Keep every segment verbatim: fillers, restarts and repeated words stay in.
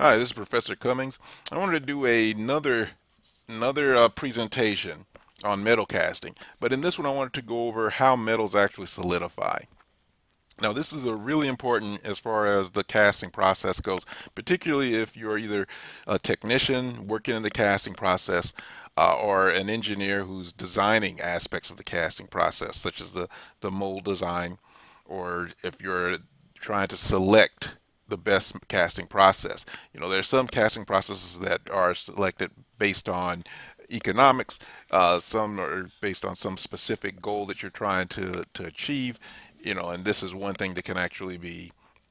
Hi, this is Professor Cummings. I wanted to do another another uh, presentation on metal casting, but in this one I wanted to go over how metals actually solidify. Now this is a really important as far as the casting process goes, particularly if you're either a technician working in the casting process uh, or an engineer who's designing aspects of the casting process, such as the, the mold design, or if you're trying to select the best casting process. You know, there are some casting processes that are selected based on economics, uh, some are based on some specific goal that you're trying to, to achieve. You know, and this is one thing that can actually be,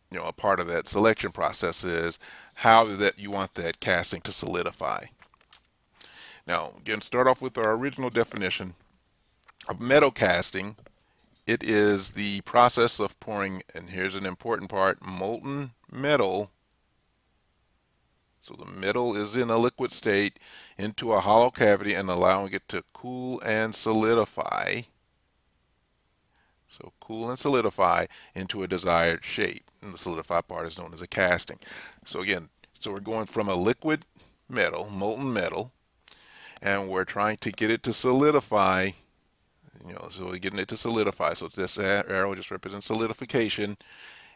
you know, a part of that selection process is how that you want that casting to solidify. Now, again, start off with our original definition of metal casting. It is the process of pouring, and here's an important part, molten metal. So the metal is in a liquid state into a hollow cavity and allowing it to cool and solidify. So cool and solidify into a desired shape. And the solidified part is known as a casting. So again, so we're going from a liquid metal, molten metal, and we're trying to get it to solidify, you know, so we're getting it to solidify. So this arrow just represents solidification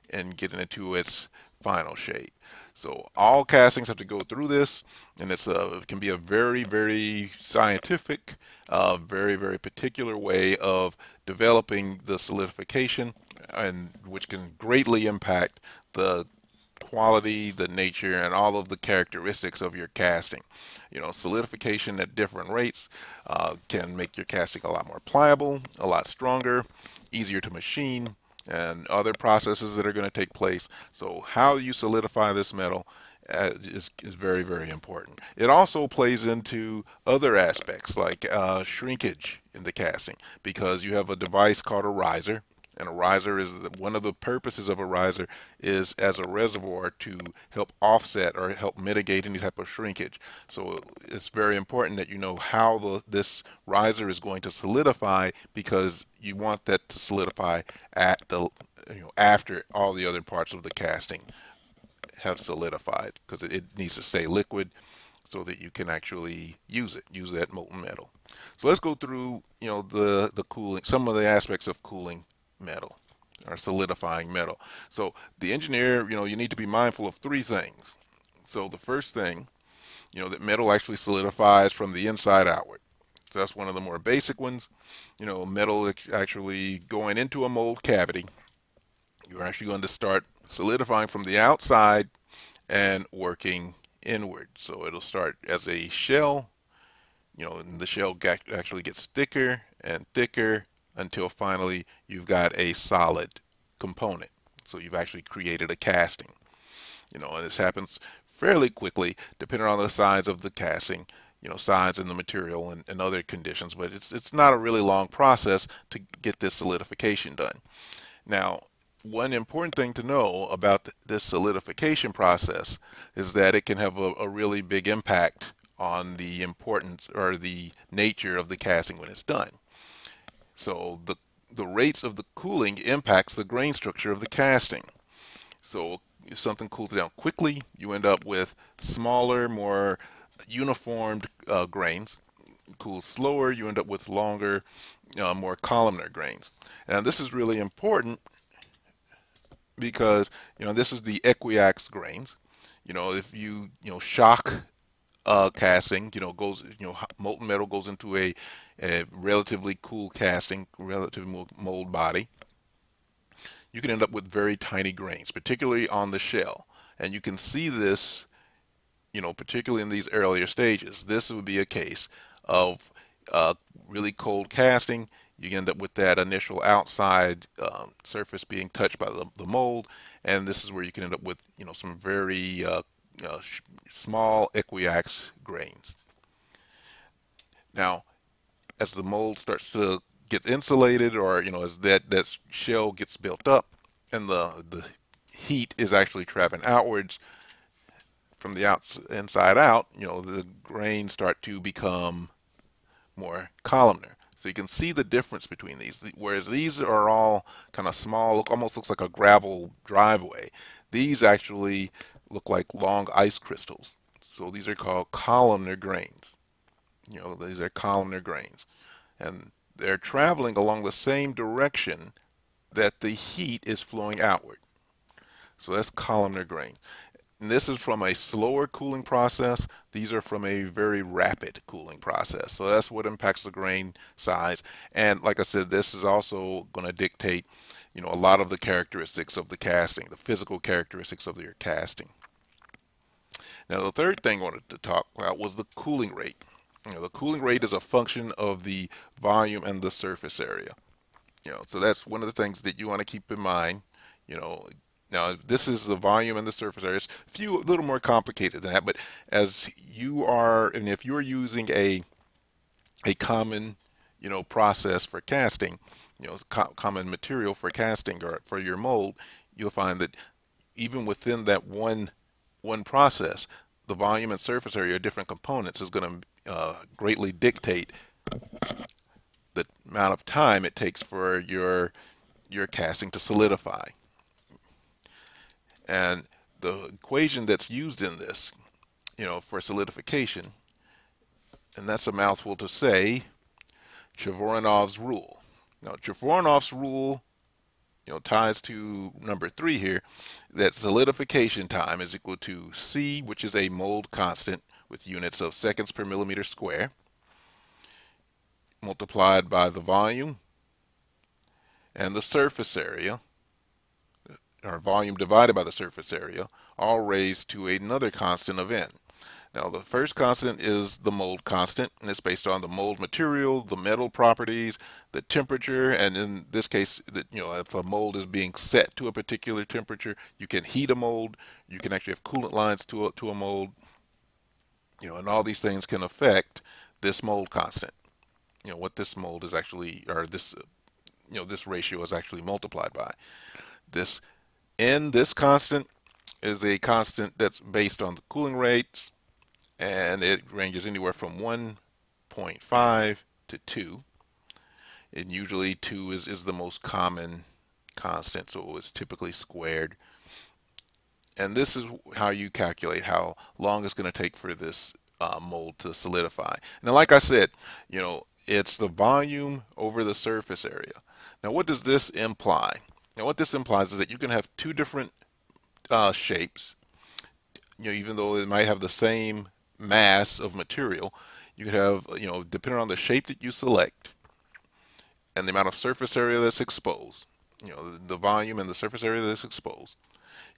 and getting it to its final shape. So all castings have to go through this, and it's a, it can be a very, very scientific, uh, very, very particular way of developing the solidification, and which can greatly impact the quality, the nature, and all of the characteristics of your casting. You know, solidification at different rates uh, can make your casting a lot more pliable, a lot stronger, easier to machine, and other processes that are going to take place. So how you solidify this metal uh, is, is very, very important. It also plays into other aspects like uh, shrinkage in the casting, because you have a device called a riser, and a riser is the, one of the purposes of a riser is as a reservoir to help offset or help mitigate any type of shrinkage. So it's very important that you know how the, this riser is going to solidify, because you want that to solidify at the, you know, after all the other parts of the casting have solidified, because it, it needs to stay liquid so that you can actually use it, use that molten metal. So let's go through, you know, the the cooling, some of the aspects of cooling metal or solidifying metal. So the engineer, you know, you need to be mindful of three things. So the first thing, you know, that metal actually solidifies from the inside outward. So that's one of the more basic ones. You know, metal actually going into a mold cavity, you're actually going to start solidifying from the outside and working inward. So it'll start as a shell, you know, and the shell actually gets thicker and thicker until finally you've got a solid component. So you've actually created a casting. You know, and this happens fairly quickly depending on the size of the casting, you know, size and the material and, and other conditions, but it's, it's not a really long process to get this solidification done. Now, one important thing to know about th this solidification process is that it can have a, a really big impact on the importance or the nature of the casting when it's done. So the, the rates of the cooling impacts the grain structure of the casting. So if something cools down quickly, you end up with smaller, more uniformed uh, grains. Cools slower, you end up with longer, uh, more columnar grains. And this is really important because, you know, this is the equiax grains. You know, if you, you know, shock Uh, casting, you know, goes, you know, molten metal goes into a, a relatively cool casting, relatively mold body, you can end up with very tiny grains, particularly on the shell. And you can see this, you know, particularly in these earlier stages. This would be a case of uh, really cold casting. You end up with that initial outside um, surface being touched by the, the mold, and this is where you can end up with, you know, some very uh, Uh, small equiax grains. Now, as the mold starts to get insulated, or, you know, as that that shell gets built up and the the heat is actually traveling outwards from the outside inside out, you know, the grains start to become more columnar. So you can see the difference between these. Whereas these are all kind of small, almost looks like a gravel driveway. These actually look like long ice crystals. So these are called columnar grains. You know, these are columnar grains. And they're traveling along the same direction that the heat is flowing outward. So that's columnar grain. And this is from a slower cooling process. These are from a very rapid cooling process. So that's what impacts the grain size. And like I said, this is also going to dictate, you know, a lot of the characteristics of the casting, the physical characteristics of your casting. Now, the third thing I wanted to talk about was the cooling rate. You know, the cooling rate is a function of the volume and the surface area. You know, so that's one of the things that you want to keep in mind. You know, now this is the volume and the surface area. It's a few, a little more complicated than that. But as you are, and if you're using a a common, you know, process for casting, you know, co common material for casting or for your mold, you'll find that even within that one one process, the volume and surface area of different components is going to Uh, greatly dictate the amount of time it takes for your your casting to solidify. And the equation that's used in this, you know, for solidification, and that's a mouthful to say, Chvorinov's rule. Now, Chvorinov's rule, you know, ties to number three here, that solidification time is equal to C, which is a mold constant, with units of seconds per millimeter square, multiplied by the volume and the surface area, or volume divided by the surface area, all raised to another constant of n. Now, the first constant is the mold constant, and it's based on the mold material, the metal properties, the temperature, and in this case, that, you know, if a mold is being set to a particular temperature, you can heat a mold, you can actually have coolant lines to a, to a mold. You know, and all these things can affect this mold constant. You know, what this mold is actually, or this, you know, this ratio is actually multiplied by. This n, this constant, is a constant that's based on the cooling rates, and it ranges anywhere from one point five to two. And usually two is, is the most common constant, so it's typically squared. And this is how you calculate how long it's going to take for this uh, mold to solidify. Now, like I said, you know, it's the volume over the surface area. Now, what does this imply? Now, what this implies is that you can have two different uh, shapes. You know, even though it might have the same mass of material, you could have, you know, depending on the shape that you select and the amount of surface area that's exposed, you know, the volume and the surface area that's exposed,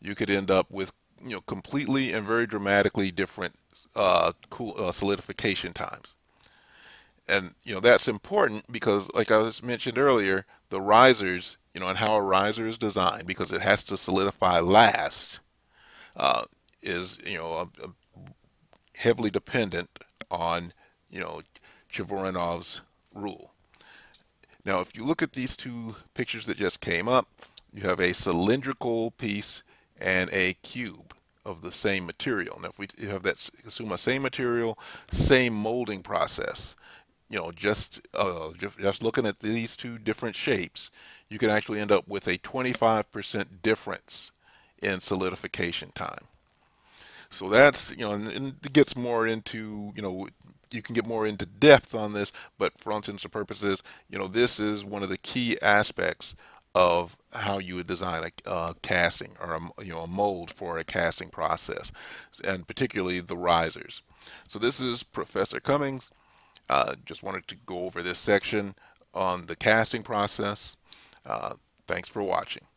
you could end up with, you know, completely and very dramatically different uh, cool, uh, solidification times. And, you know, that's important because, like I was mentioned earlier, the risers, you know, and how a riser is designed, because it has to solidify last, uh, is, you know, a, a heavily dependent on, you know, Chvorinov's rule. Now, if you look at these two pictures that just came up, you have a cylindrical piece and a cube of the same material. Now, if we have that, assume a same material, same molding process, you know, just, uh, just just looking at these two different shapes, you can actually end up with a twenty-five percent difference in solidification time. So that's, you know, and, and it gets more into, you know, you can get more into depth on this, but for all intents and purposes, you know, this is one of the key aspects of how you would design a uh, casting, or a, you know, a mold for a casting process, and particularly the risers. So this is Professor Cummings. Uh, just wanted to go over this section on the casting process. Uh, thanks for watching.